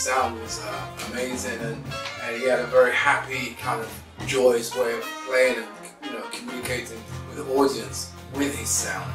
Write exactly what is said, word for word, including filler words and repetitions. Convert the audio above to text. sound was uh, amazing, and, and he had a very happy, kind of joyous way of playing and, you know, communicating with the audience with his sound.